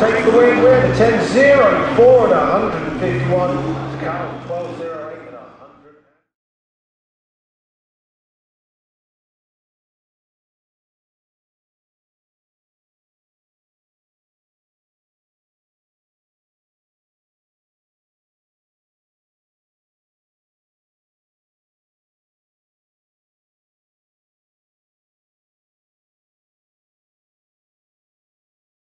Take the win with 10-0, 4 and 151 to count.